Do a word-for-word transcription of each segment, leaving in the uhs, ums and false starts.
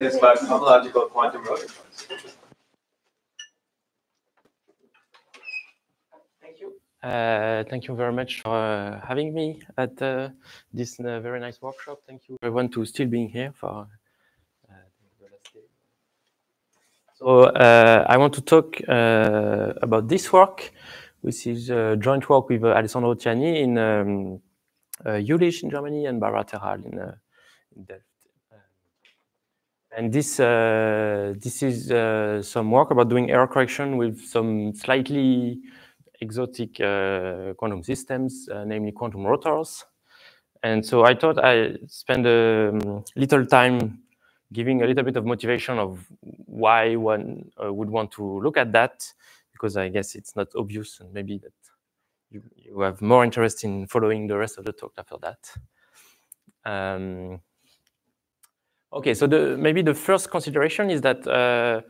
is by homological quantum rotations. Thank you. Uh, thank you very much for uh, having me at uh, this uh, very nice workshop. Thank you everyone to still being here for uh, the last day. So uh, I want to talk uh, about this work, which is a joint work with uh, Alessandro Tiani in um, uh, Jülich in Germany and Barbara Terhal in, uh, in Delft. And this uh, this is uh, some work about doing error correction with some slightly exotic uh, quantum systems, uh, namely quantum rotors. And so I thought I'd spend a um, little time giving a little bit of motivation of why one uh, would want to look at that, because I guess it's not obvious, and maybe that you, you have more interest in following the rest of the talk after that. Um, Okay, so the, maybe the first consideration is that uh,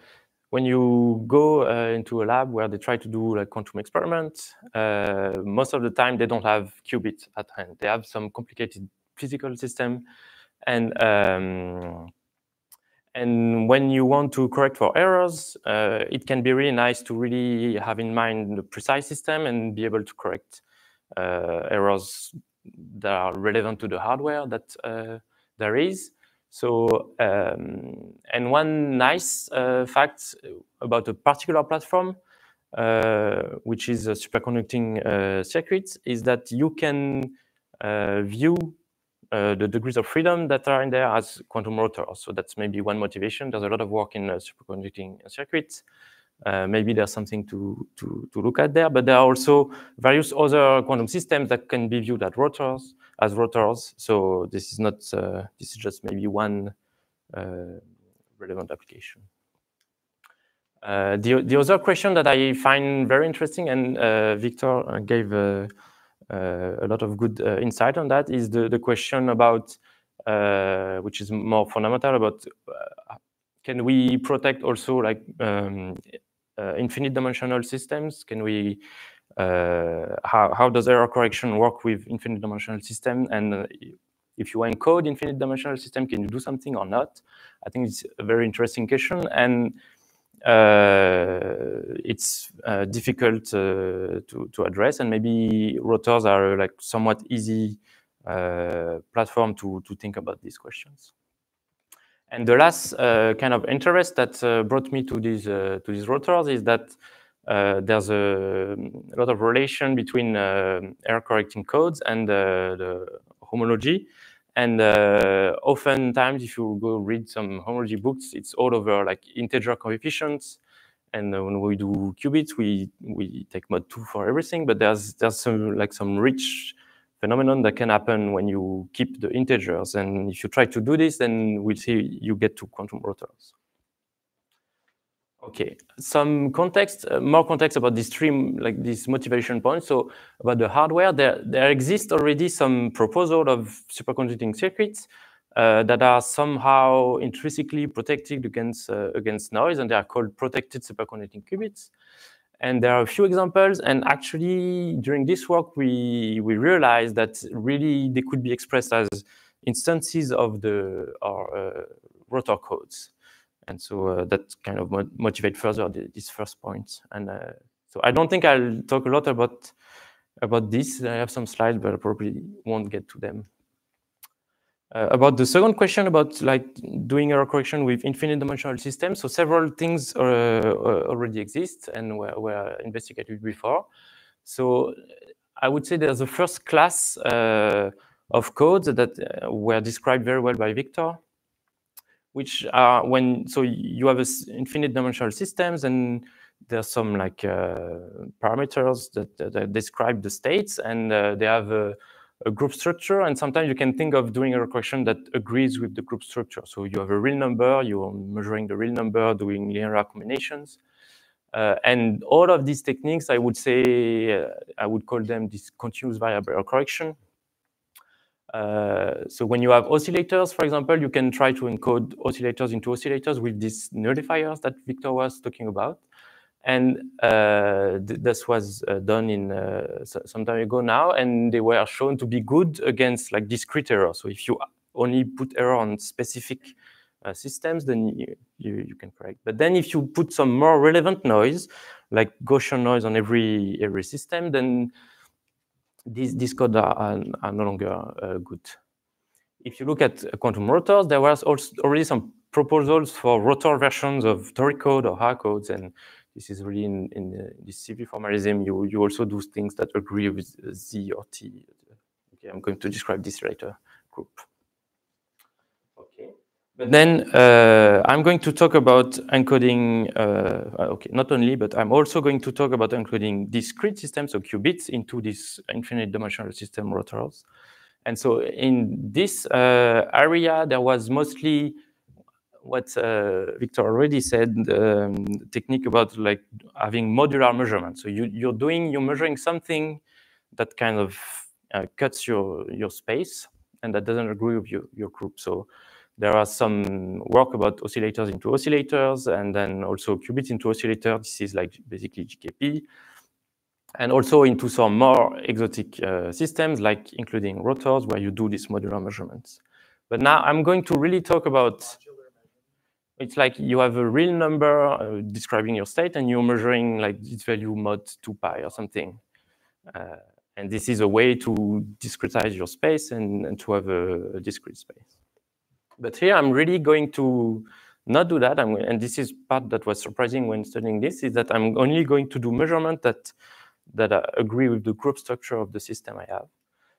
when you go uh, into a lab where they try to do like quantum experiments, uh, most of the time they don't have qubits at hand. They have some complicated physical system, and um, and when you want to correct for errors, uh, it can be really nice to really have in mind the precise system and be able to correct uh, errors that are relevant to the hardware that uh, there is. So, um, and one nice uh, fact about a particular platform, uh, which is a superconducting uh, circuit, is that you can uh, view uh, the degrees of freedom that are in there as quantum rotors. So that's maybe one motivation. There's a lot of work in uh, superconducting circuits. Uh, maybe there's something to, to, to look at there, but there are also various other quantum systems that can be viewed as rotors. As rotors, so this is not. Uh, this is just maybe one uh, relevant application. Uh, the the other question that I find very interesting, and uh, Victor gave uh, uh, a lot of good uh, insight on that, is the the question about uh, which is more fundamental about uh, can we protect also like um, uh, infinite dimensional systems? Can we Uh, how, how does error correction work with infinite dimensional system? And uh, if you encode infinite dimensional system, can you do something or not? I think it's a very interesting question, and uh, it's uh, difficult uh, to, to address. And maybe rotors are like somewhat easy uh, platform to, to think about these questions. And the last uh, kind of interest that uh, brought me to these uh, to these rotors is that Uh, there's a, a lot of relation between uh, error correcting codes and uh, the homology. And uh, oftentimes, if you go read some homology books, it's all over like integer coefficients. And uh, when we do qubits, we we take mod two for everything. But there's there's some like some rich phenomenon that can happen when you keep the integers. And if you try to do this, then we'll see you get to quantum rotors. Okay, some context, uh, more context about this stream, like this motivation point. So about the hardware, there, there exists already some proposal of superconducting circuits uh, that are somehow intrinsically protected against, uh, against noise, and they are called protected superconducting qubits. And there are a few examples, and actually during this work, we, we realized that really they could be expressed as instances of the our, uh, rotor codes. And so uh, that kind of motivate further the, this first point. And uh, so I don't think I'll talk a lot about about this. I have some slides, but I probably won't get to them. Uh, about the second question about like doing error correction with infinite dimensional systems. So several things uh, already exist and were, were investigated before. So I would say there's a first class uh, of codes that uh, were described very well by Victor, which are when, so you have a infinite dimensional systems and there's some like uh, parameters that, that, that describe the states, and uh, they have a, a group structure, and sometimes you can think of doing a correction that agrees with the group structure. So you have a real number, you're measuring the real number, doing linear combinations. Uh, and all of these techniques, I would say, uh, I would call them this continuous variable error correction. Uh, so when you have oscillators, for example, you can try to encode oscillators into oscillators with these nullifiers that Victor was talking about. And uh, th this was uh, done in uh, some time ago now, and they were shown to be good against like discrete error. So if you only put error on specific uh, systems, then you, you, you can correct. But then if you put some more relevant noise, like Gaussian noise on every every system, then these, these codes are, are, are no longer uh, good. If you look at quantum rotors, there was also already some proposals for rotor versions of toric code or hard codes, and this is really in, in uh, this C V formalism. You you also do things that agree with Z or T. Okay, I'm going to describe this later. Group. Okay, but then uh, I'm going to talk about encoding. Uh, okay, not only, but I'm also going to talk about encoding discrete systems, so qubits, into this infinite-dimensional system rotors. And so in this uh, area, there was mostly what uh, Victor already said, um, technique about like having modular measurement. So you, you're doing, you're measuring something that kind of uh, cuts your, your space and that doesn't agree with you, your group. So there are some work about oscillators into oscillators and then also qubits into oscillators. This is like basically G K P. And also into some more exotic uh, systems, like including rotors, where you do these modular measurements. But now I'm going to really talk about, it's like you have a real number uh, describing your state, and you're measuring like its value mod two pi or something. Uh, and this is a way to discretize your space and, and to have a, a discrete space. But here I'm really going to not do that. I'm, and this is part that was surprising when studying this, is that I'm only going to do measurement that that I agree with the group structure of the system I have.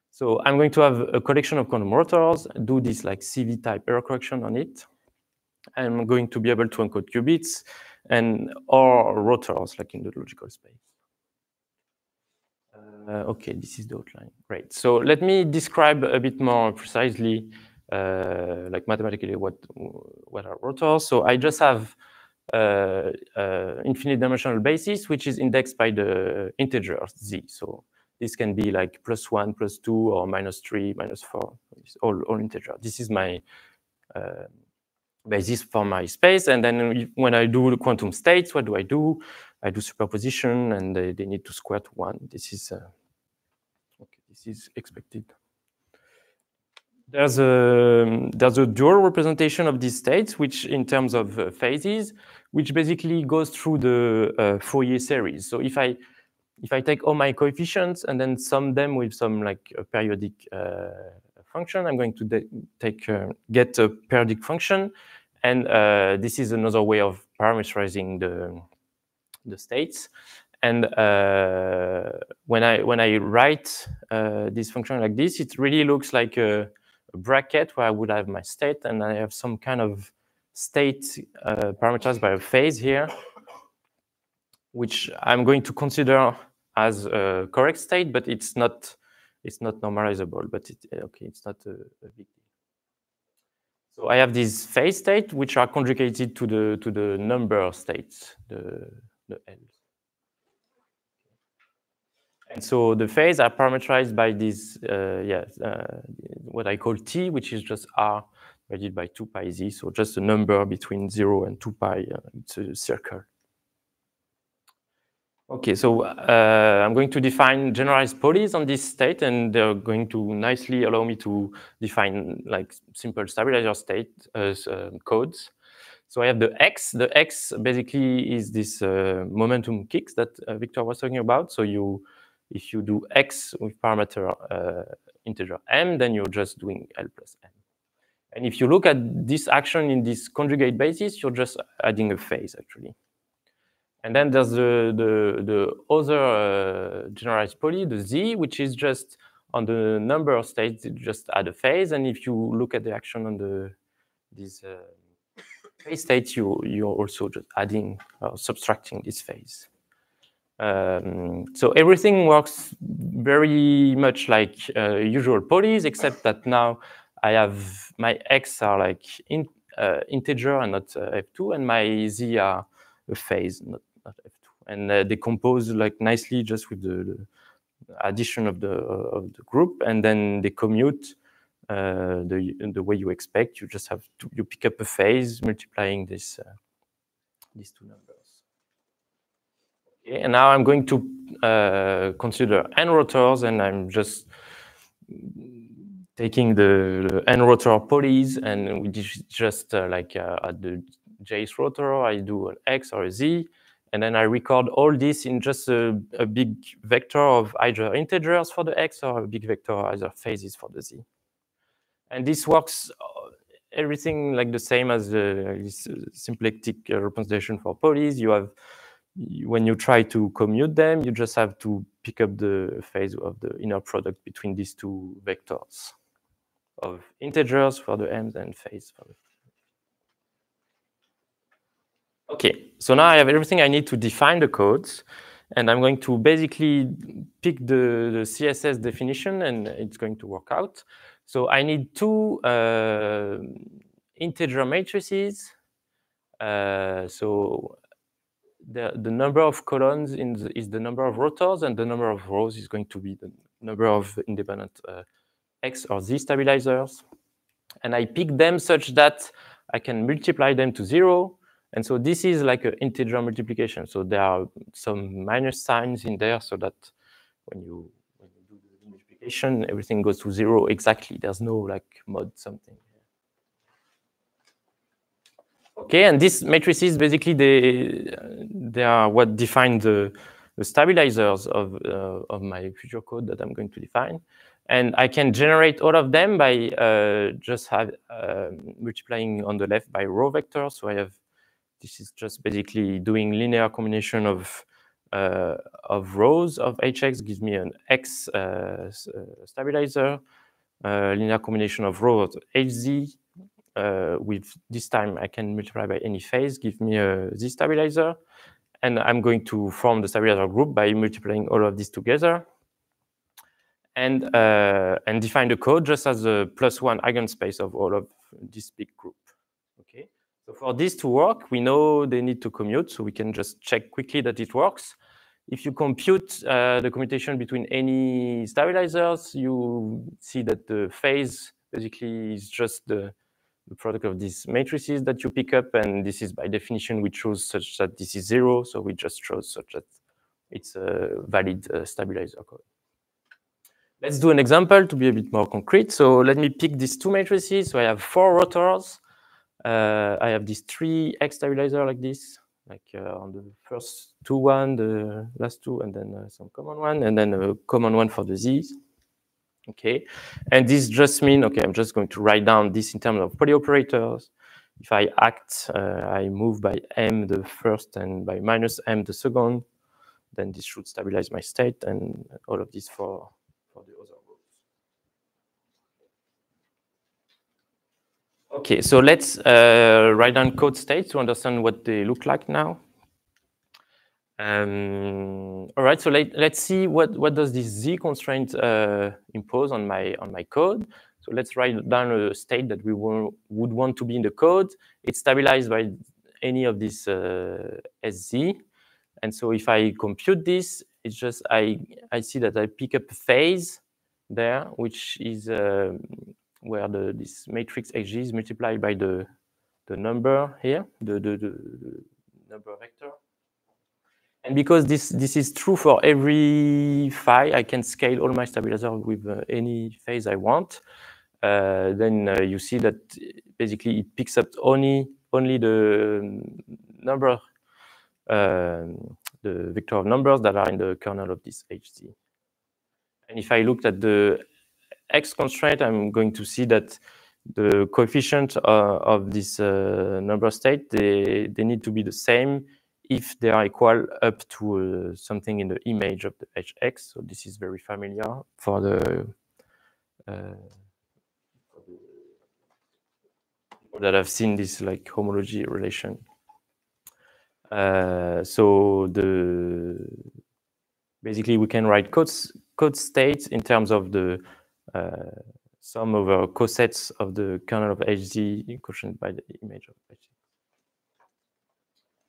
So I'm going to have a collection of quantum rotors, do this like C V type error correction on it. I'm going to be able to encode qubits and or rotors like in the logical space. Uh, okay, this is the outline, great. So let me describe a bit more precisely uh, like mathematically what, what are rotors. So I just have Uh, uh, infinite dimensional basis, which is indexed by the integer z. So this can be like plus one, plus two, or minus three, minus four, it's all, all integer. This is my uh, basis for my space. And then when I do the quantum states, what do I do? I do superposition, and they, they need to square to one. This is, uh, okay, this is expected. There's a, there's a dual representation of these states, which in terms of uh, phases, which basically goes through the uh, Fourier series. So if I if I take all my coefficients and then sum them with some like a periodic uh, function, I'm going to take uh, get a periodic function, and uh, this is another way of parameterizing the the states. And uh, when I when I write uh, this function like this, it really looks like a A bracket where I would have my state, and I have some kind of state uh, parameterized by a phase here, which I'm going to consider as a correct state, but it's not it's not normalizable. But it, okay, it's not a, a big deal. So I have these phase states which are conjugated to the to the number states, the the L. And so the phase are parameterized by this, uh, yeah, uh, what I call T, which is just R divided by two pi z. So just a number between zero and two pi. Uh, it's a circle. OK, so uh, I'm going to define generalized polys on this state, and they're going to nicely allow me to define like simple stabilizer state uh, uh, codes. So I have the X. The X basically is this uh, momentum kicks that uh, Victor was talking about. So you If you do x with parameter uh, integer m, then you're just doing L plus m. And if you look at this action in this conjugate basis, you're just adding a phase, actually. And then there's the, the, the other uh, generalized poly, the Z, which is just on the number of states, it just add a phase. And if you look at the action on the these uh, phase states, you, you're also just adding or subtracting this phase. Um, so everything works very much like uh, usual polys, except that now I have my X are like in, uh, integer and not uh, F two, and my Z are a phase, not, not F two, and uh, they compose like nicely just with the, the addition of the of the group, and then they commute uh, the the way you expect. You just have to, you pick up a phase multiplying this uh, these two numbers. And now I'm going to uh, consider n rotors, and I'm just taking the, the N rotor pulleys, and we just uh, like uh, at the J's rotor, I do an X or a Z, and then I record all this in just a, a big vector of either integers for the X or a big vector either phases for the Z. And this works everything like the same as the this symplectic representation for polys. You have, when you try to commute them, you just have to pick up the phase of the inner product between these two vectors of integers for the m's and phase for the. Okay, so now I have everything I need to define the codes, and I'm going to basically pick the, the C S S definition, and it's going to work out. So I need two uh, integer matrices. Uh, so the, the number of columns in the, is the number of rotors, and the number of rows is going to be the number of independent uh, X or Z stabilizers. And I pick them such that I can multiply them to zero. And so this is like an integer multiplication. So there are some minus signs in there so that when you, when you do the multiplication, everything goes to zero exactly. There's no like mod something. Okay, and these matrices basically they they are what define the, the stabilizers of uh, of my future code that I'm going to define. And I can generate all of them by uh, just have uh, multiplying on the left by row vectors. So I have. This is just basically doing linear combination of uh, of rows of H X gives me an X uh, stabilizer. Uh, linear combination of rows of H Z uh, with this time I can multiply by any phase, give me a Z stabilizer, and I'm going to form the stabilizer group by multiplying all of these together, and uh, and define the code just as a plus one eigenspace of all of this big group. Okay. So for this to work, we know they need to commute, so we can just check quickly that it works. If you compute uh, the commutation between any stabilizers, you see that the phase basically is just the, the product of these matrices that you pick up, and this is by definition we chose such that this is zero, so we just chose such that it's a valid uh, stabilizer code. Let's do an example to be a bit more concrete. So let me pick these two matrices. So I have four rotors. Uh, I have these three X stabilizers like this, like uh, on the first two one, the last two, and then uh, some common one, and then a common one for the Z's. Okay, and this just means, okay, I'm just going to write down this in terms of poly operators. If I act, uh, I move by M the first and by minus M the second, then this should stabilize my state and all of this for, for the other. Okay, so let's uh, write down code states to understand what they look like now. Um, all right, so let, let's see what what does this Z constraint uh, impose on my on my code. So let's write down a state that we will, would want to be in the code. It's stabilized by any of these uh, S Z, and so if I compute this, it's just I I see that I pick up a phase there, which is. Uh, where the, this matrix H G is multiplied by the, the number here, the, the, the number vector. And because this, this is true for every phi, I can scale all my stabilizer with uh, any phase I want. Uh, then uh, you see that basically it picks up only, only the number, uh, the vector of numbers that are in the kernel of this H Z. And if I looked at the X constraint, I'm going to see that the coefficient uh, of this uh, number state, they, they need to be the same if they are equal up to uh, something in the image of the H X. So this is very familiar for the uh, people that have seen this like homology relation. Uh, so the basically we can write codes, code states in terms of the Uh, sum over cosets of the kernel of H Z quotient by the image of H Z.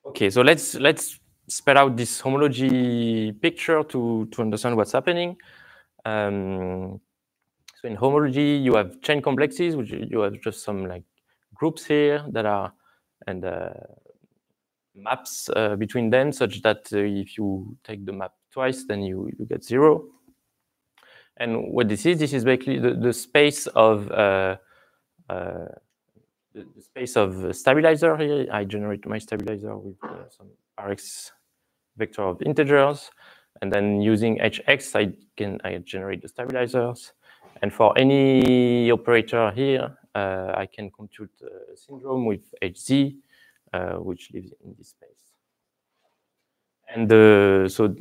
Okay, so let's let's spell out this homology picture to to understand what's happening. Um, so in homology, you have chain complexes, which you have just some like groups here that are and uh, maps uh, between them, such that uh, if you take the map twice, then you you get zero. And what this is, this is basically the, the space of uh, uh, the, the space of stabilizer here. I generate my stabilizer with uh, some Rx vector of integers, and then using Hx, I can I generate the stabilizers. And for any operator here, uh, I can compute a syndrome with Hz, uh, which lives in this space. And uh, so,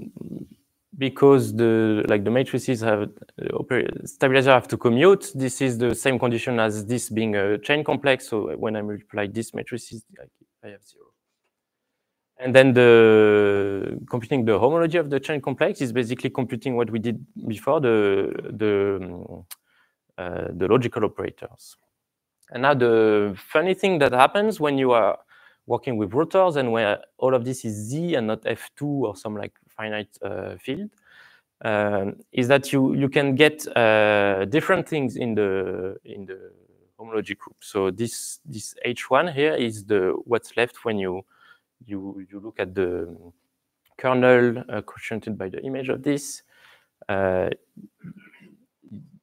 because the like the matrices have uh, stabilizer have to commute, this is the same condition as this being a chain complex. So when I multiply these matrices, I have zero. And then the computing the homology of the chain complex is basically computing what we did before, the the uh, the logical operators. And now the funny thing that happens when you are working with rotors and where all of this is Z and not F two or some like finite uh, field, um, is that you you can get uh, different things in the in the homology group. So this this H one here is the what's left when you you you look at the kernel uh, quotiented by the image of this. Uh,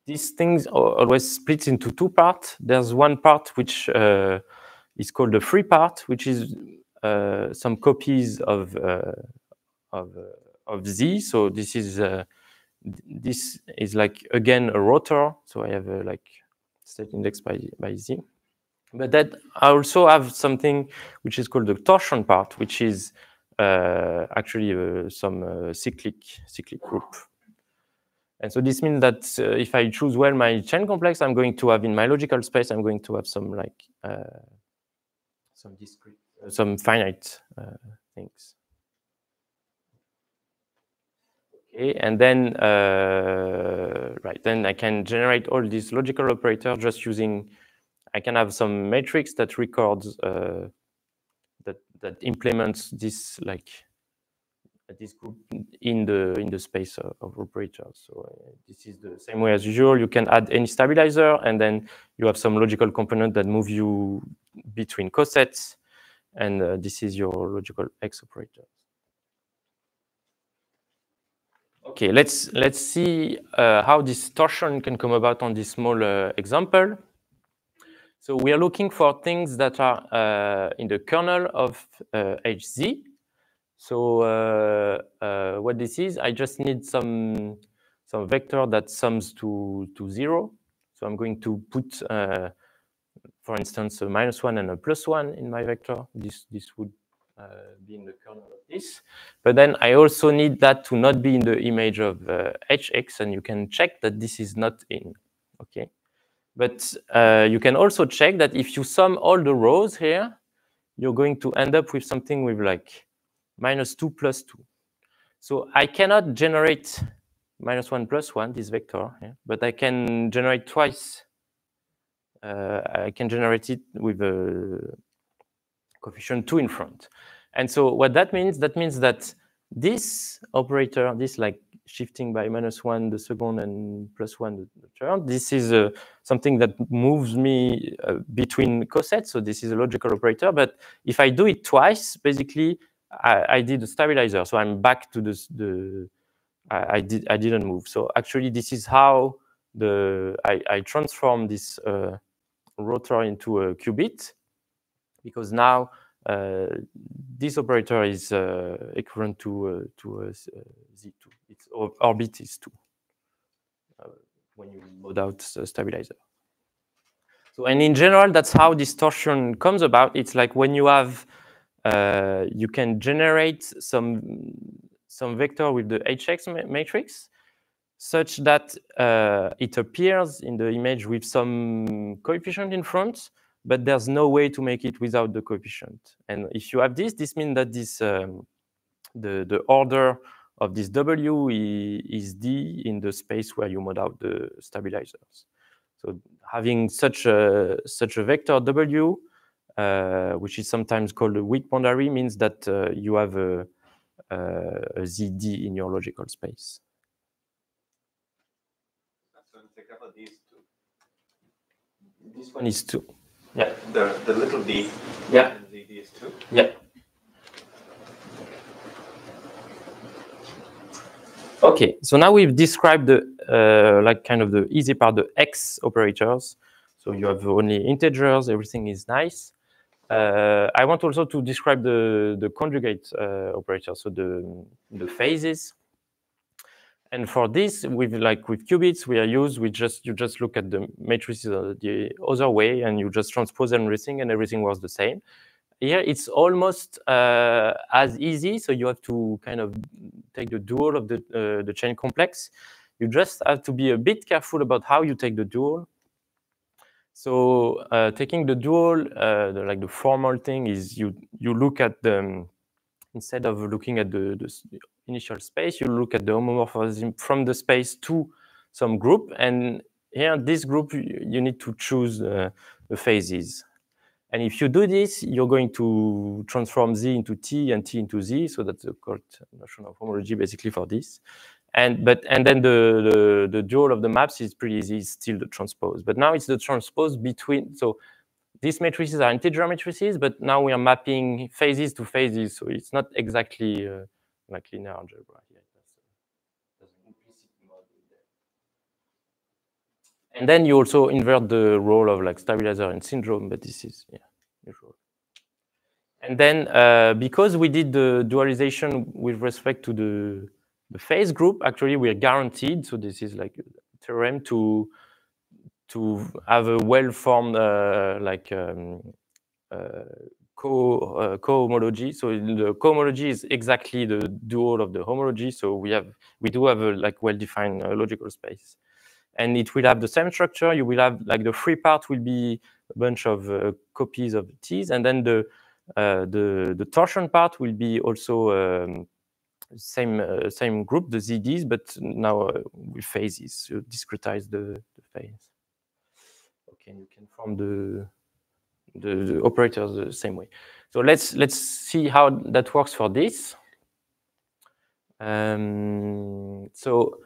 these things always split into two parts. There's one part which uh, It's called the free part, which is uh, some copies of uh, of, uh, of Z. So this is uh, this is like again a rotor. So I have a like state index by by Z. But that I also have something which is called the torsion part, which is uh, actually uh, some uh, cyclic cyclic group. And so this means that uh, if I choose well my chain complex, I'm going to have in my logical space, I'm going to have some like uh, some discrete, uh, some finite uh, things. Okay, and then uh, right, then I can generate all these logical operators just using. I can have some matrix that records uh, that that implements this like this group in the in the space of, of operators. So uh, this is the same way as usual. You can add any stabilizer, and then you have some logical component that move you between cosets, and uh, this is your logical X operator. Okay, let's let's see uh, how this torsion can come about on this small uh, example. So we are looking for things that are uh, in the kernel of uh, H Z. So uh, uh, what this is, I just need some some vector that sums to to zero. So I'm going to put. Uh, For instance, a minus one and a plus one in my vector. This this would uh, be in the kernel of this. But then I also need that to not be in the image of uh, Hx, and you can check that this is not in. Okay, but uh, you can also check that if you sum all the rows here, you're going to end up with something with like minus two plus two. So I cannot generate minus one plus one this vector, yeah? But I can generate twice. Uh, I can generate it with a coefficient two in front. And so what that means, that means that this operator, this like shifting by minus one the second and plus one the third, this is uh, something that moves me uh, between cosets. So this is a logical operator. But if I do it twice, basically, I, I did a stabilizer. So I'm back to the, the I, I, did, I didn't move. So actually, this is how the I, I transform this uh, rotor into a qubit, because now uh, this operator is uh, equivalent to uh, to uh, Z two. Its orbit is two uh, when you mode out the stabilizer. So, and in general, that's how this torsion comes about. It's like when you have uh, you can generate some some vector with the Hx matrix, such that uh, it appears in the image with some coefficient in front, but there's no way to make it without the coefficient. And if you have this, this means that this um, the, the order of this W is D in the space where you mod out the stabilizers. So having such a, such a vector W, uh, which is sometimes called a weak boundary, means that uh, you have a, a, a Z D in your logical space. This one is two. Yeah. The, the little d. Yeah. And the d is two. Yeah. Okay, so now we've described the uh, like kind of the easy part, the X operators. So you have only integers, everything is nice. Uh, I want also to describe the the conjugate uh, operator, so the the phases. And for this, with like with qubits, we are used. We just you just look at the matrices the other way, and you just transpose everything, and everything was the same. Here it's almost uh, as easy. So you have to kind of take the dual of the uh, the chain complex. You just have to be a bit careful about how you take the dual. So uh, taking the dual, uh, the, like the formal thing is you you look at the instead of looking at the, the initial space, you look at the homomorphism from the space to some group, and here this group you, you need to choose uh, the phases. And if you do this, you're going to transform Z into T and T into Z, so that's the called notion of homology basically for this. And but and then the, the the dual of the maps is pretty easy, it's still the transpose. But now it's the transpose between. So these matrices are integer matrices, but now we are mapping phases to phases, so it's not exactly uh, like linear algebra. Yeah, that's, that's an implicit model there. And then you also invert the role of like stabilizer and syndrome, but this is yeah usual. And then uh, because we did the dualization with respect to the the phase group, actually, we are guaranteed. So this is like a theorem to to have a well-formed uh, like um, uh, co uh, cohomology. So the cohomology is exactly the dual of the homology. So we have we do have a like well-defined uh, logical space, and it will have the same structure. You will have like the free part will be a bunch of uh, copies of T's, and then the uh, the the torsion part will be also. Um, Same uh, same group, the Z Ds, but now uh, with phases, so discretize the, the phase. Okay, and you can form the, the the operators the same way. So let's let's see how that works for this. Um, so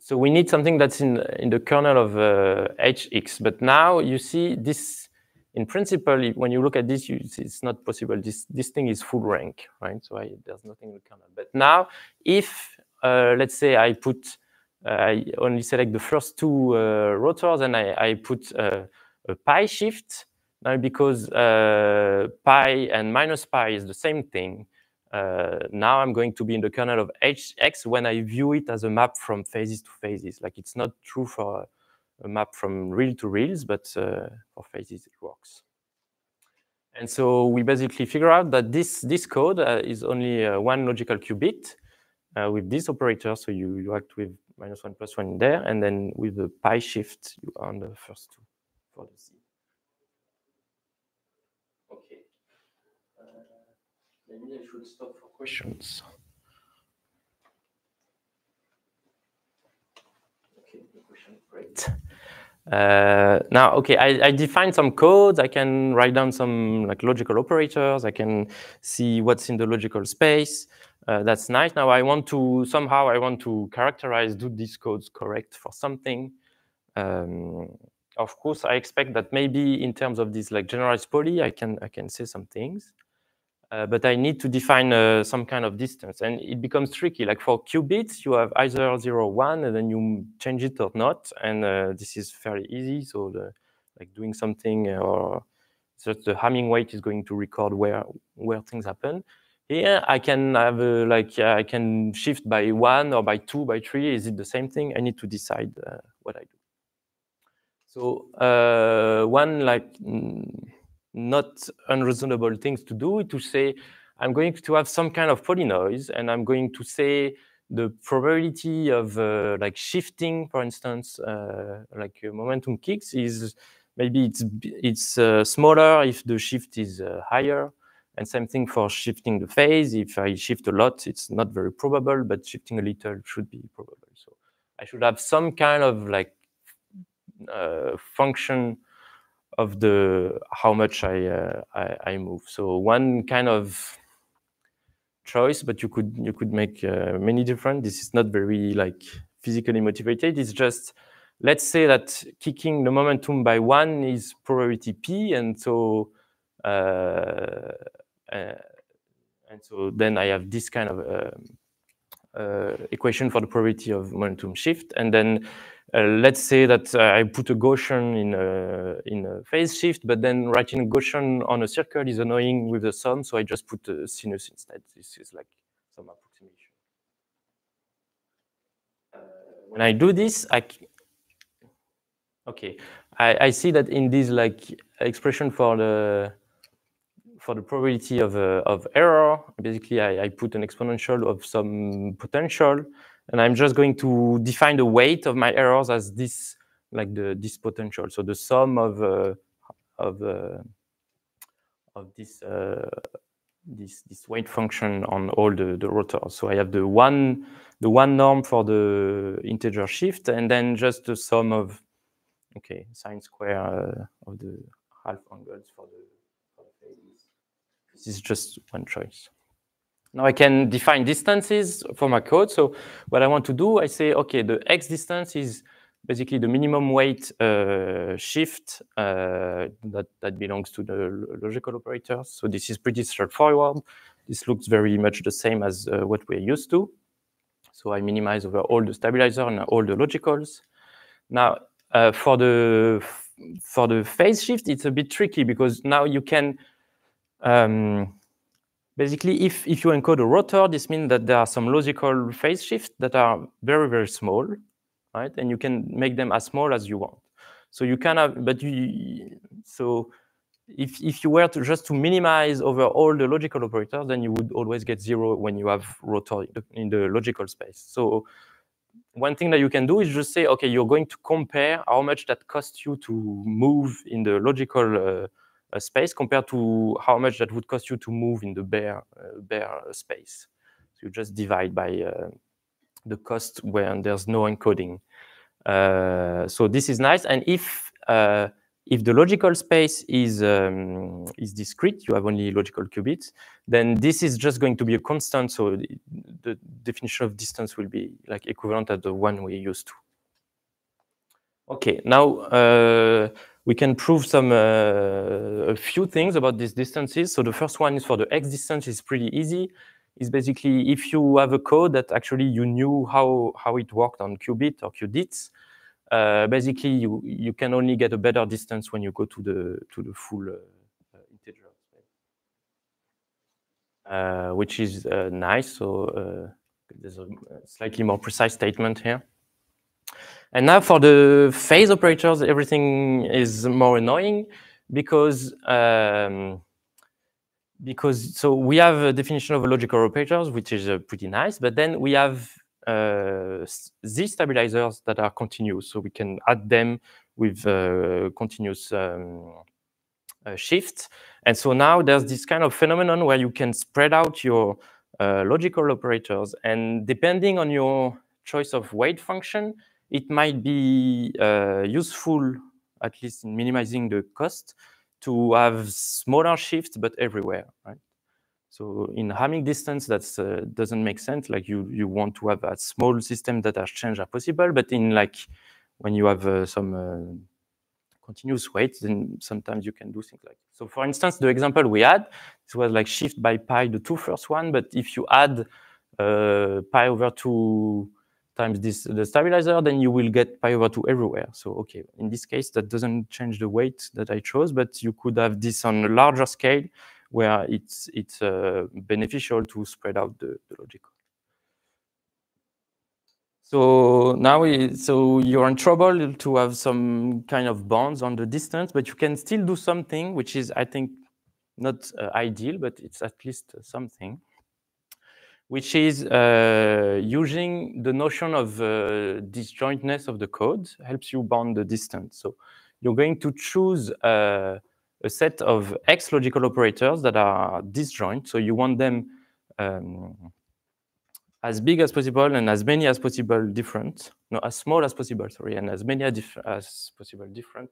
so we need something that's in in the kernel of uh, H X. But now you see this. In principle, when you look at this, you see it's not possible. This this thing is full rank, right? So I, there's nothing in the kernel. But now, if uh, let's say I put, uh, I only select the first two uh, rotors, and I, I put uh, a pi shift. Now, because uh, pi and minus pi is the same thing, uh, now I'm going to be in the kernel of H X when I view it as a map from phases to phases. Like it's not true for. A map from real to reals, but uh, for phases it works. And so we basically figure out that this this code uh, is only uh, one logical qubit uh, with this operator. So you, you act with minus one plus one in there, and then with the pi shift you are on the first two for the Z. Okay. Uh, maybe I should stop for questions. Great. Uh, now, okay, I, I define some codes. I can write down some like logical operators. I can see what's in the logical space. Uh, that's nice. Now I want to somehow I want to characterize, do these codes correct for something. Um, of course, I expect that maybe in terms of this like generalized poly, I can I can say some things. Uh, but I need to define uh, some kind of distance, and it becomes tricky. Like for qubits, you have either zero or one, and then you change it or not, and uh, this is fairly easy. So, the, like doing something, or just the Hamming weight is going to record where where things happen. Here, I can have a, like uh, I can shift by one or by two, by three. Is it the same thing? I need to decide uh, what I do. So uh, one like. Mm, not unreasonable things to do to say I'm going to have some kind of polynoise, and I'm going to say the probability of uh, like shifting, for instance, uh, like uh, momentum kicks is maybe it's it's uh, smaller if the shift is uh, higher, and same thing for shifting the phase. If I shift a lot, it's not very probable, but shifting a little should be probable. So I should have some kind of like uh, function of the how much I, uh, I I move. So one kind of choice, but you could you could make uh, many different. This is not very like physically motivated. It's just let's say that kicking the momentum by one is probability p, and so uh, uh, and so then I have this kind of uh, uh, uh, equation for the probability of momentum shift. And then uh, let's say that uh, I put a Gaussian in a, in a phase shift, but then writing a Gaussian on a circle is annoying with the sum, so I just put a sinus instead. This is like some approximation. Uh, when I do this, I okay, I, I see that in this like expression for the for the probability of uh, of error, basically I, I put an exponential of some potential, and I'm just going to define the weight of my errors as this, like the this potential. So the sum of uh, of uh, of this uh, this this weight function on all the the rotors. So I have the one the one norm for the integer shift, and then just the sum of okay sine square uh, of the half angles for the. This is just one choice. Now I can define distances for my code. So what I want to do, I say, okay, the x distance is basically the minimum weight uh, shift uh, that, that belongs to the logical operators. So this is pretty straightforward. This looks very much the same as uh, what we're used to. So I minimize over all the stabilizer and all the logicals. Now uh, for the for the phase shift, it's a bit tricky because now you can Um, basically, if, if you encode a rotor, this means that there are some logical phase shifts that are very, very small, right? And you can make them as small as you want. So you can have, but you, so if, if you were to just to minimize over all the logical operators, then you would always get zero when you have rotor in the logical space. So one thing that you can do is just say, okay, you're going to compare how much that costs you to move in the logical uh, a space compared to how much that would cost you to move in the bare uh, bare space. So you just divide by uh, the cost when there's no encoding. Uh, so this is nice. And if uh, if the logical space is um, is discrete, you have only logical qubits, then this is just going to be a constant. So the, the definition of distance will be like equivalent at the one we used to. Okay, now. Uh, We can prove some uh, a few things about these distances. So the first one is for the x distance is pretty easy. It's basically if you have a code that actually you knew how how it worked on qubit or qdits, uh, basically you you can only get a better distance when you go to the to the full uh, integer, uh, which is uh, nice. So uh, there's a slightly more precise statement here. And now for the phase operators, everything is more annoying because um, because so we have a definition of logical operators, which is uh, pretty nice, but then we have uh, these stabilizers that are continuous, so we can add them with uh, continuous um, uh, shifts. And so now there's this kind of phenomenon where you can spread out your uh, logical operators, and depending on your choice of weight function, it might be uh, useful, at least in minimizing the cost, to have smaller shifts, but everywhere, right? So in Hamming distance, that uh, doesn't make sense. Like you, you want to have a small system that as change as possible, but in like when you have uh, some uh, continuous weights, then sometimes you can do things like that. So for instance, the example we had, this was like shift by pi, the two first one, but if you add uh, pi over two, times this the stabilizer, then you will get pi over two everywhere. So okay, in this case that doesn't change the weight that I chose, but you could have this on a larger scale where it's it's uh, beneficial to spread out the, the logical. So now we, so you're in trouble to have some kind of bounds on the distance, but you can still do something which is I think not uh, ideal, but it's at least something, which is uh, using the notion of uh, disjointness of the code helps you bound the distance. So you're going to choose uh, a set of x logical operators that are disjoint. So you want them um, as big as possible and as many as possible different. No, as small as possible, sorry, and as many as, as possible different.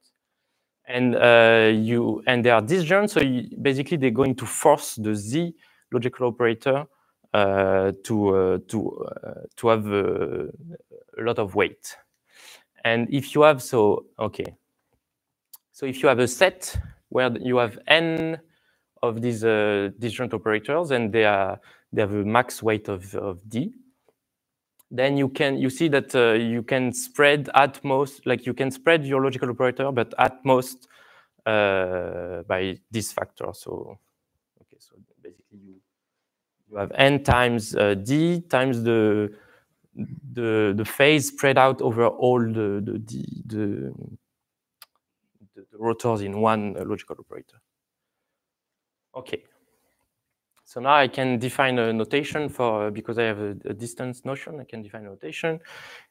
And uh, you and they are disjoint. So you, basically, they're going to force the z logical operator Uh, to uh, to uh, to have uh, a lot of weight. And if you have so okay, so if you have a set where you have n of these uh, disjoint operators and they are they have a max weight of, of d, then you can you see that uh, you can spread at most, like you can spread your logical operator, but at most uh, by this factor. So okay, so basically you you have n times uh, d times the the the phase spread out over all the the the, the, the rotors in one uh, logical operator. Okay. So now I can define a notation for, because I have a, a distance notion, I can define a notation.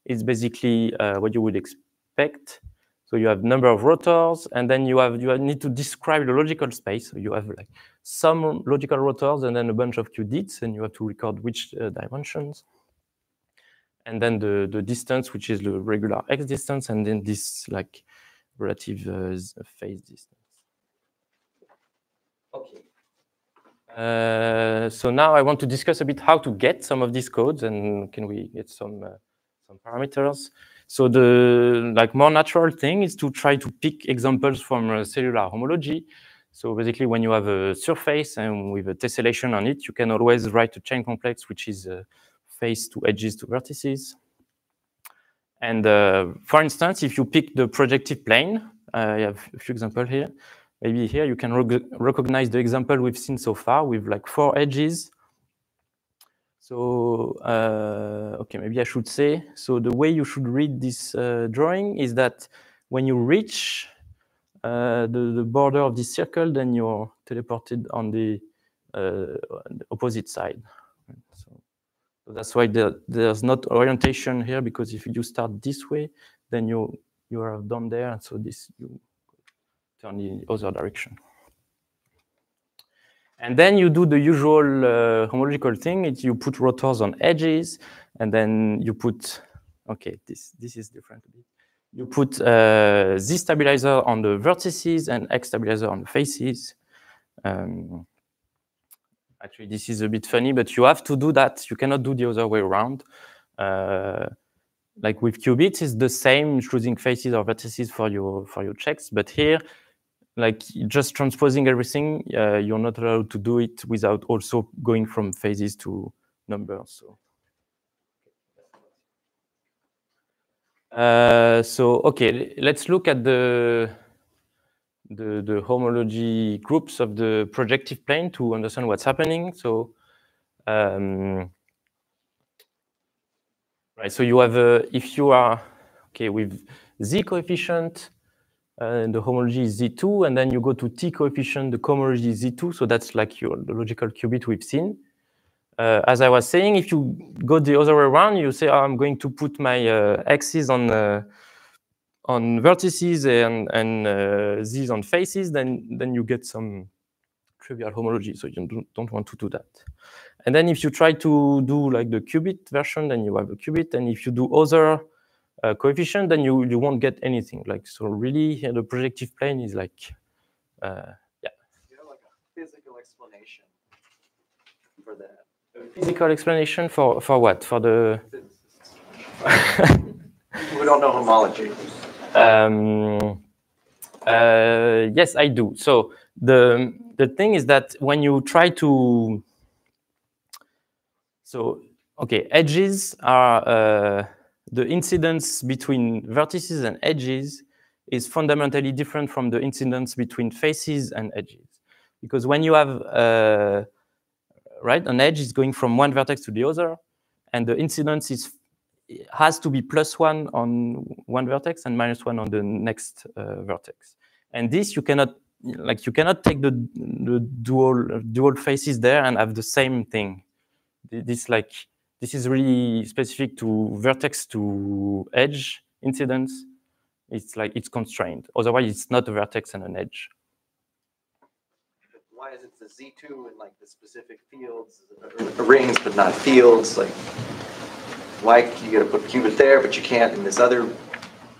It's basically uh, what you would expect. So you have number of rotors, and then you have you need to describe the logical space. So you have like some logical rotors and then a bunch of qubits, and you have to record which uh, dimensions. And then the, the distance, which is the regular x distance, and then this like relative uh, phase distance. Okay. Uh, so now I want to discuss a bit how to get some of these codes, and can we get some uh, some parameters? So the like more natural thing is to try to pick examples from uh, cellular homology. So basically, when you have a surface and with a tessellation on it, you can always write a chain complex which is uh, face to edges to vertices. And uh, for instance, if you pick the projective plane, uh, I have a few examples here. Maybe here you can rec recognize the example we've seen so far with like four edges. So, uh, okay, maybe I should say, so the way you should read this uh, drawing is that when you reach uh, the, the border of this circle, then you're teleported on the, uh, on the opposite side. So, so that's why the, there's not orientation here, because if you start this way, then you, you are down there, and so this, you, turn in the other direction. And then you do the usual uh, homological thing. It, you put rotors on edges, and then you put, okay, this, this is different. You put uh, Z stabilizer on the vertices and X stabilizer on the faces. Um, actually, this is a bit funny, but you have to do that. You cannot do the other way around. Uh, like with qubits, it's the same, choosing faces or vertices for your, for your checks, but here, like just transposing everything, uh, you're not allowed to do it without also going from phases to numbers. So, uh, so okay, let's look at the, the the homology groups of the projective plane to understand what's happening. So, um, right. So you have uh, if you are okay with Z coefficient. Uh, and the homology is Z two, and then you go to T coefficient, the cohomology is Z two, so that's like your the logical qubit we've seen. Uh, as I was saying, if you go the other way around, you say, oh, I'm going to put my uh, X's on uh, on vertices and, and uh, Z's on faces, then, then you get some trivial homology, so you don't, don't want to do that. And then if you try to do like the qubit version, then you have a qubit, and if you do other Uh, coefficient, then you you won't get anything. Like so, really, yeah, the projective plane is like, uh, yeah. You have like a physical explanation for that. A physical explanation for for what? For the. We don't know homology. Um, uh, yes, I do. So the the thing is that when you try to. So okay, edges are. Uh, The incidence between vertices and edges is fundamentally different from the incidence between faces and edges. Because when you have, uh, right, an edge is going from one vertex to the other, and the incidence is, has to be plus one on one vertex and minus one on the next uh, vertex. And this you cannot, like you cannot take the, the dual, dual faces there and have the same thing. This like, This is really specific to vertex to edge incidence. It's like it's constrained. Otherwise, it's not a vertex and an edge. Why is it the Z two in like the specific fields, rings, but not fields? Like, why you got to put qubit there, but you can't in this other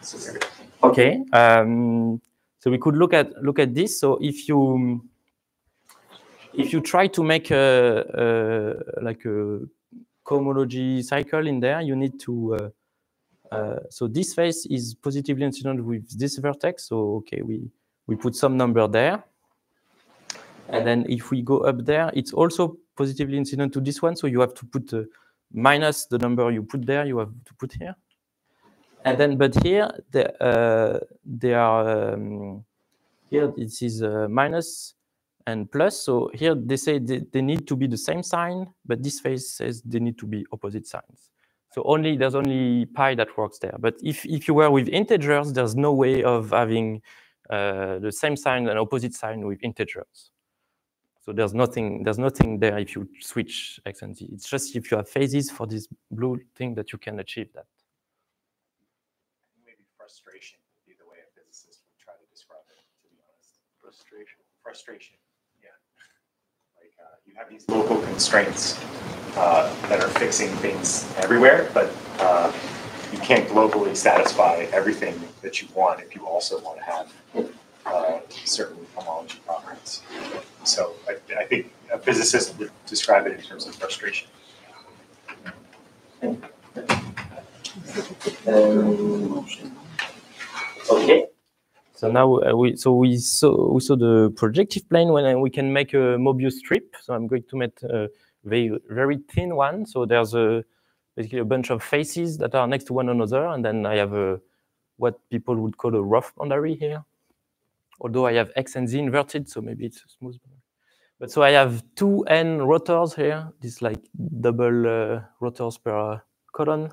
scenario? Okay. Um, so we could look at look at this. So if you if you try to make a, a like a cohomology cycle in there, you need to, uh, uh, so this face is positively incident with this vertex, so okay, we, we put some number there. And then if we go up there, it's also positively incident to this one, so you have to put uh, minus the number you put there, you have to put here. And then, but here, the, uh, they are, um, here this is uh, minus and plus. So here they say they, they need to be the same sign, but this phase says they need to be opposite signs. So only there's only pi that works there. But if, if you were with integers, there's no way of having uh, the same sign and opposite sign with integers. So there's nothing, there's nothing there if you switch X and Z. It's just if you have phases for this blue thing that you can achieve that. Maybe frustration would be the way a physicist would try to describe it, to be honest. Frustration. Frustration, yeah. Like uh, you have these local constraints uh, that are fixing things everywhere, but uh, you can't globally satisfy everything that you want if you also want to have Uh, certain homology properties. So I, I think a physicist would describe it in terms of frustration. Um, okay. So now uh, we so we saw we saw the projective plane when uh, we can make a Möbius strip. So I'm going to make a very very thin one. So there's a basically a bunch of faces that are next to one another, and then I have a what people would call a rough boundary here. Although I have X and Z inverted, so maybe it's smooth. But so I have two N rotors here, this like double uh, rotors per column.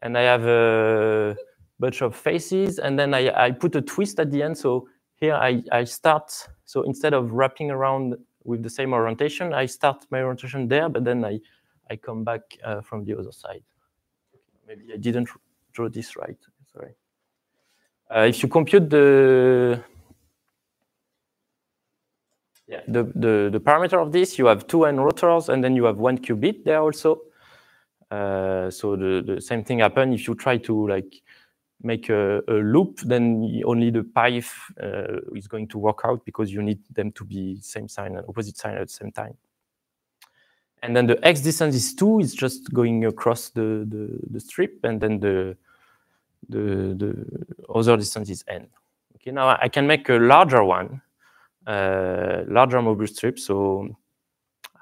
And I have a bunch of faces, and then I, I put a twist at the end. So here I, I start, so instead of wrapping around with the same orientation, I start my orientation there, but then I, I come back uh, from the other side. Maybe I didn't draw this right, sorry. Uh, if you compute the, Yeah. The, the, the parameter of this, you have two N rotors, and then you have one qubit there also. Uh, so the, the same thing happens if you try to like make a, a loop, then only the pi uh, is going to work out because you need them to be same sign and opposite sign at the same time. And then the X distance is two, it's just going across the, the, the strip, and then the, the, the other distance is N. Okay, now I can make a larger one. Uh, larger Möbius strip, so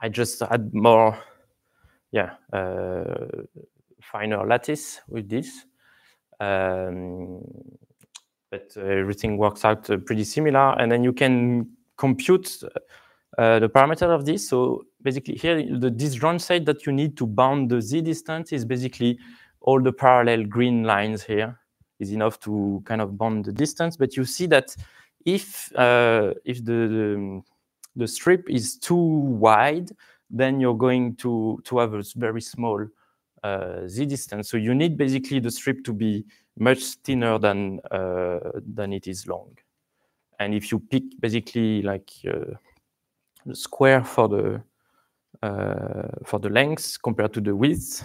I just add more, yeah, uh, finer lattice with this. Um, but uh, everything works out uh, pretty similar, and then you can compute uh, the parameter of this. So basically, here the this ground state that you need to bound the z distance is basically all the parallel green lines here is enough to kind of bound the distance. But you see that. If uh, if the, the the strip is too wide, then you're going to to have a very small uh, z distance. So you need basically the strip to be much thinner than uh, than it is long. And if you pick basically like uh, the square for the uh, for the length compared to the width,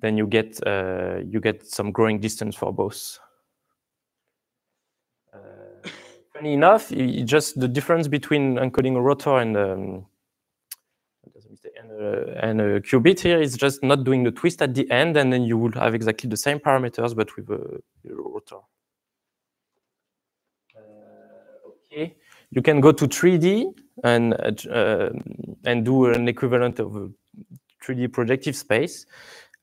then you get uh, you get some growing distance for both. Funny enough, just the difference between encoding a rotor and, um, and, a, and a qubit here is just not doing the twist at the end, and then you would have exactly the same parameters, but with a, a rotor. Uh, okay, you can go to three D and uh, and do an equivalent of a three D projective space.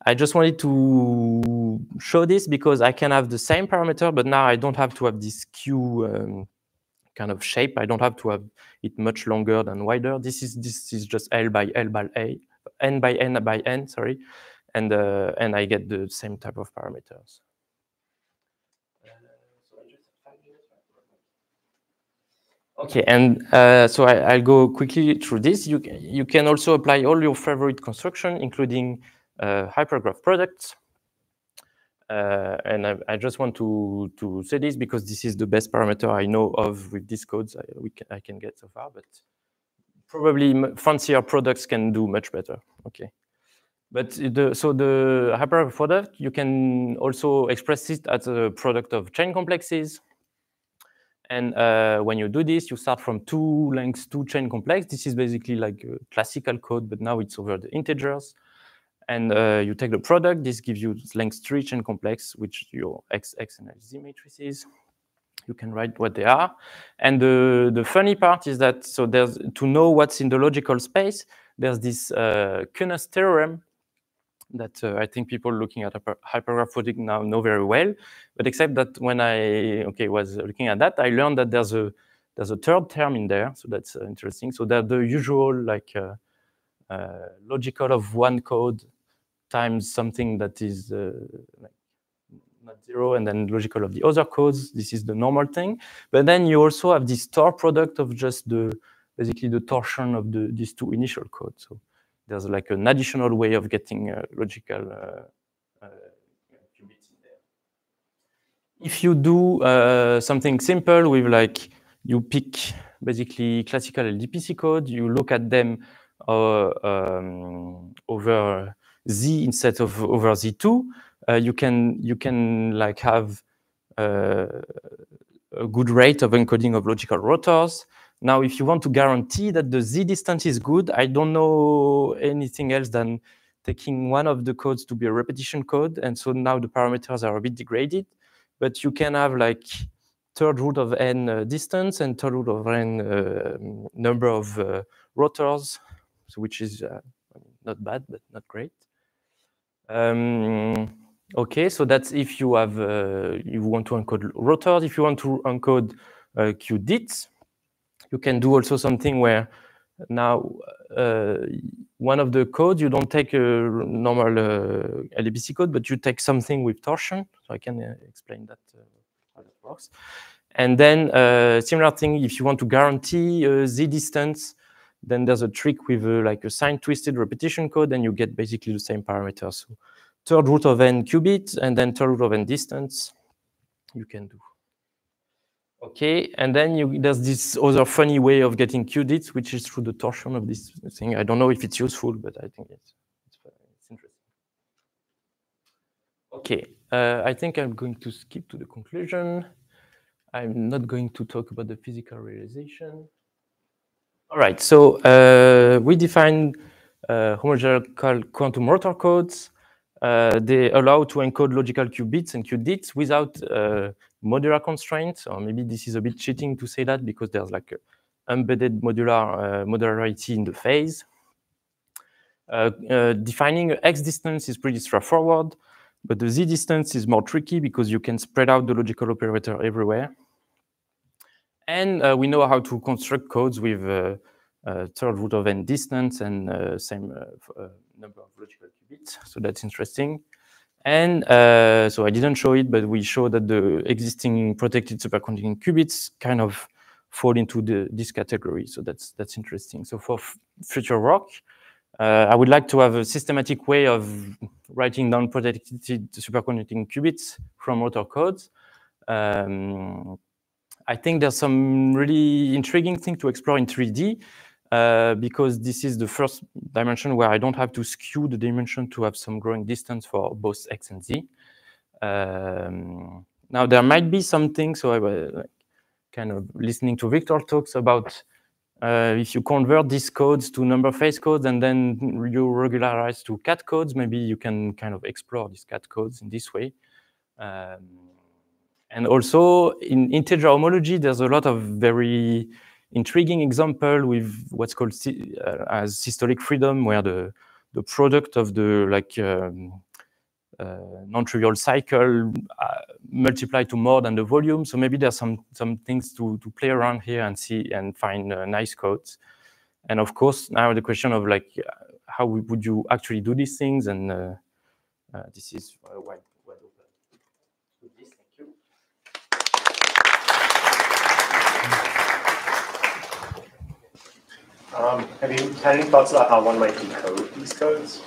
I just wanted to show this because I can have the same parameter, but now I don't have to have this Q um, kind of shape. I don't have to have it much longer than wider. This is this is just L by L by A, N by N by N, sorry, and uh, and I get the same type of parameters. Okay, and uh, so I, I'll go quickly through this. You you can also apply all your favorite construction, including Uh, hypergraph products, uh, and I, I just want to to say this because this is the best parameter I know of with these codes I, we can, I can get so far, but probably fancier products can do much better. Okay, but the, so the hypergraph product, you can also express it as a product of chain complexes, and uh, when you do this, you start from two lengths two chain complex. This is basically like a classical code, but now it's over the integers. And uh, you take the product. This gives you length three chain complex, which your X, X, and Z matrices. You can write what they are. And the the funny part is that so there's to know what's in the logical space. There's this uh, Künneth theorem that uh, I think people looking at hyper hypergraph routing now know very well. But except that when I okay was looking at that, I learned that there's a there's a third term in there, so that's uh, interesting. So that the usual like uh, uh, logical of one code times something that is uh, like not zero, and then logical of the other codes. This is the normal thing. But then you also have this tor product of just the basically the torsion of the these two initial codes. So there's like an additional way of getting uh, logical uh, uh, qubits in there. If you do uh, something simple with like you pick basically classical L D P C code, you look at them uh, um, over Z instead of over Z two. Uh, you can you can like have uh, a good rate of encoding of logical rotors. Now, if you want to guarantee that the Z distance is good, I don't know anything else than taking one of the codes to be a repetition code, and so now the parameters are a bit degraded. But you can have like third root of n uh, distance and third root of n uh, number of uh, rotors, so which is uh, not bad but not great. Um, Okay, so that's if you have uh, you want to encode rotors. If you want to encode uh, qubits, you can do also something where now uh, one of the codes you don't take a normal uh, L D P C code, but you take something with torsion. So I can uh, explain that uh, how that works. And then uh, similar thing if you want to guarantee uh, Z distance. Then there's a trick with uh, like a sign twisted repetition code, and you get basically the same parameters. So third root of n qubit and then third root of n distance you can do. Okay, and then you, there's this other funny way of getting qubits, which is through the torsion of this thing. I don't know if it's useful, but I think it's, it's, it's interesting. Okay, uh, I think I'm going to skip to the conclusion. I'm not going to talk about the physical realization. All right, so uh, we define uh, homological quantum rotor codes. Uh, they allow to encode logical qubits and qubits without uh, modular constraints, or maybe this is a bit cheating to say that because there's like a embedded modular uh, modularity in the phase. Uh, uh, defining x distance is pretty straightforward, but the z distance is more tricky because you can spread out the logical operator everywhere. And uh, we know how to construct codes with uh, uh, third root of n distance and uh, same uh, uh, number of logical qubits, so that's interesting. And uh, so I didn't show it, but we show that the existing protected superconducting qubits kind of fall into the, this category, so that's that's interesting. So for future work, uh, I would like to have a systematic way of writing down protected superconducting qubits from rotor codes. Um, I think there's some really intriguing thing to explore in three D uh, because this is the first dimension where I don't have to skew the dimension to have some growing distance for both X and Z. Um, now there might be something, so I was like, kind of listening to Victor talks about uh, if you convert these codes to number phase codes and then you regularize to cat codes, maybe you can kind of explore these cat codes in this way. Um, And also in integer homology, there's a lot of very intriguing example with what's called uh, as systolic freedom, where the the product of the like um, uh, non-trivial cycle uh, multiplied to more than the volume. So maybe there's some some things to to play around here and see and find uh, nice codes. And of course, now the question of like how would you actually do these things, and uh, uh, this is uh, why. Um, have you had any thoughts about how one might decode these codes?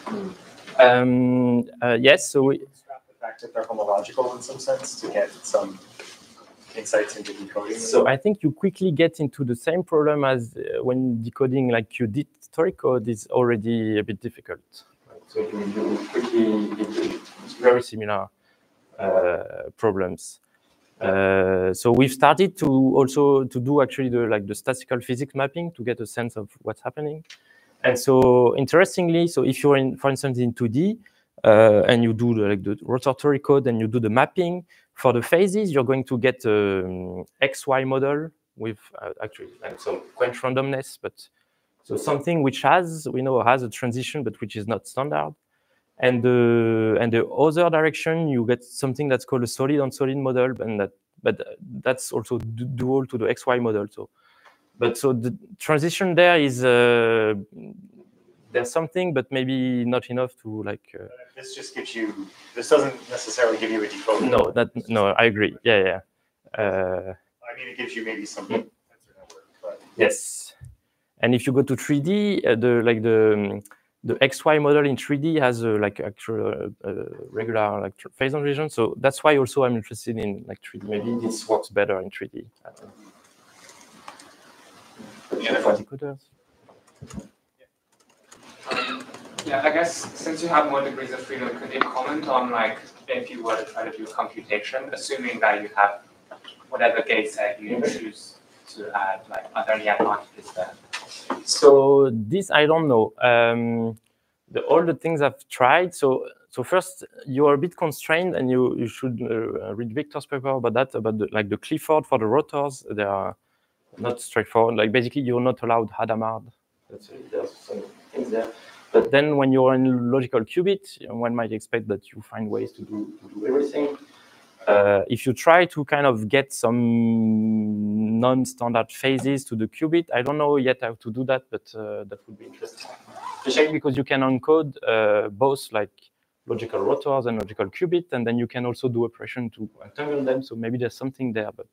Um, uh, yes, so we extract the fact that they're homological in some sense to get some insights into decoding. So I think you quickly get into the same problem as uh, when decoding like qubit story code is already a bit difficult. Right. So you, you quickly get very similar uh, problems. Uh, so we've started to also to do actually the like the statistical physics mapping to get a sense of what's happening. And so interestingly, so if you're in, for instance, in two D uh, and you do the, like the rotatory code and you do the mapping for the phases, you're going to get an X Y model with uh, actually like some quench randomness, but so something which has we know has a transition but which is not standard. And the and the other direction, you get something that's called a solid-on-solid model, and that but that's also dual to the X Y model. So, but so the transition there is uh, there's something, but maybe not enough to like. Uh, this just gives you. This doesn't necessarily give you a default. No, that no, I agree. Yeah, yeah. Uh, I mean, it gives you maybe some. Mm-hmm. But yes, and if you go to three D, uh, the like the. Um, The X Y model in three D has a, like actual uh, uh, regular like phase transition, so that's why also I'm interested in like three D. Maybe this works better in three D. Yeah, decoders. Um, yeah, I guess since you have more degrees of freedom, could you comment on like if you were to try to do computation, assuming that you have whatever gate set you choose to add, like are there any advantages there? So this I don't know. Um, the, all the things I've tried. So so first you are a bit constrained, and you you should uh, read Victor's paper about that. About the, like the Clifford for the rotors, they are not straightforward. Like basically you're not allowed Hadamard. That's it. There's some things there. But then when you're in logical qubit, one might expect that you find ways to do to do everything. Uh, if you try to kind of get some non-standard phases to the qubit, I don't know yet how to do that, but uh, that would be interesting. Especially because you can encode uh, both like logical rotors and logical qubit, and then you can also do operation to untangle them. So maybe there's something there, but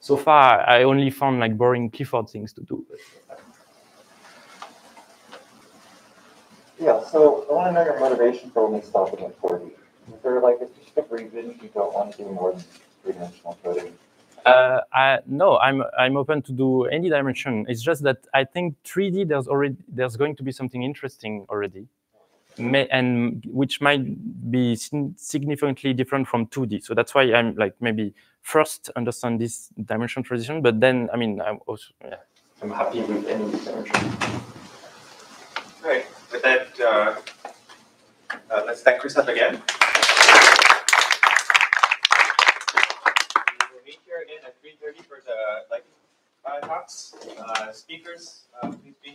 so far I only found like boring Clifford things to do. But... yeah. So I want to know your motivation for only stopping at four D. Is there like a specific reason you don't want to do more than three-dimensional coding? Uh, I, no, I'm I'm open to do any dimension. It's just that I think three D there's already there's going to be something interesting already, May, and which might be significantly different from two D. So that's why I'm like maybe first understand this dimension transition, but then I mean I'm also yeah, I'm happy with any dimension. Right, with that uh, uh, let's thank Christophe again. Again at three thirty for the lightning uh, talks. Uh, speakers, uh, please be here.